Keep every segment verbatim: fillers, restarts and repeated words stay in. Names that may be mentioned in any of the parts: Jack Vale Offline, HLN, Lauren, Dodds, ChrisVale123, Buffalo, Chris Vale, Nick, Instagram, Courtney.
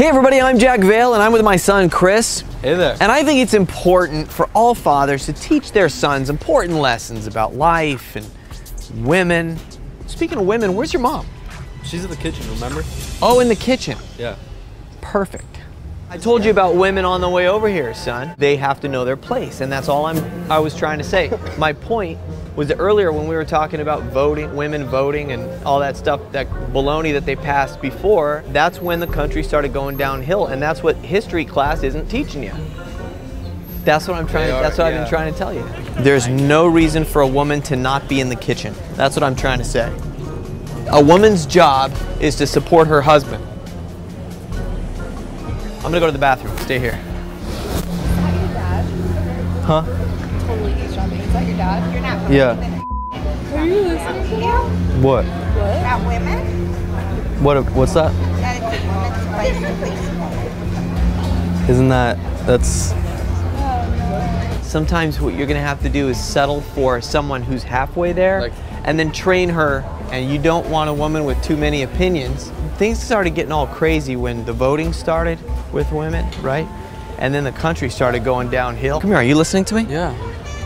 Hey everybody, I'm Jack Vale and I'm with my son Chris. Hey there. And I think it's important for all fathers to teach their sons important lessons about life and women. Speaking of women, where's your mom? She's in the kitchen, remember? Oh, in the kitchen. Yeah. Perfect. I told you about women on the way over here, son. They have to know their place, and that's all I'm, I was trying to say. My point was that earlier when we were talking about voting, women voting and all that stuff, that baloney that they passed before, that's when the country started going downhill, and that's what history class isn't teaching you. That's what I'm trying to, that's what I've been trying to tell you. There's no reason for a woman to not be in the kitchen. That's what I'm trying to say. A woman's job is to support her husband. I'm gonna go to the bathroom. Stay here. Is that your dad? Huh? Totally eavesdropping. Is that your dad? You're not. Yeah. Are you listening to you? What? What? About women? What? What's that? That it's a woman's place. Isn't that? That's. Oh, no. Sometimes what you're gonna have to do is settle for someone who's halfway there, like, and then train her. And you don't want a woman with too many opinions. Things started getting all crazy when the voting started with women, right? And then the country started going downhill. Come here, are you listening to me? Yeah.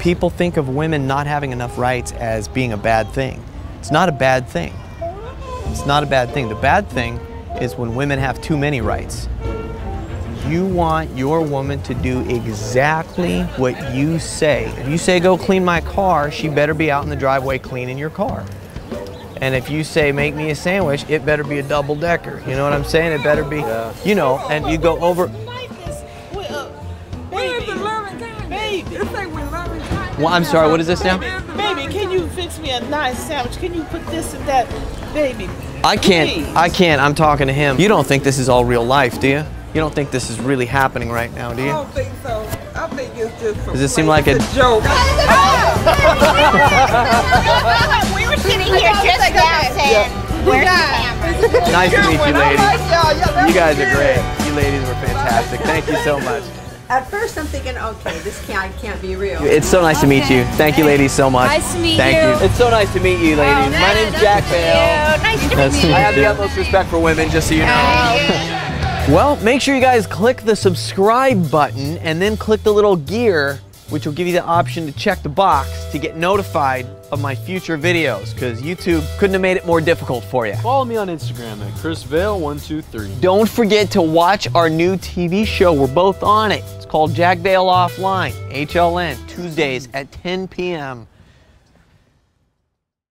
People think of women not having enough rights as being a bad thing. It's not a bad thing. It's not a bad thing. The bad thing is when women have too many rights. You want your woman to do exactly what you say. If you say, go clean my car, she better be out in the driveway cleaning your car. And if you say, make me a sandwich, it better be a double decker. You know what I'm saying? It better be, yeah. You know, and you go over. Well, I'm sorry, what is this now? Baby, can you fix me a nice sandwich? Can you put this and that? Baby, I can't, please. I can't, I'm talking to him. You don't think this is all real life, do you? You don't think this is really happening right now, do you? I don't think so. I think it's just a joke. Does it seem like a, a joke? Sitting here just now saying, where's the camera? Nice to meet you, ladies. You guys are great. You ladies were fantastic. Thank you so much. At first, I'm thinking, okay, this can't can't be real. It's so nice to meet you. Thank you, ladies, so much. Nice to meet you. Thank you. It's so nice to meet you, ladies. My name's Jack Vale. Nice to meet you. I have the utmost respect for women, just so you know. Well, make sure you guys click the subscribe button and then click the little gear, which will give you the option to check the box to get notified of my future videos, because YouTube couldn't have made it more difficult for you. Follow me on Instagram at Chris Vale one two three. Don't forget to watch our new T V show. We're both on it. It's called Jack Vale Offline, H L N, Tuesdays at ten P M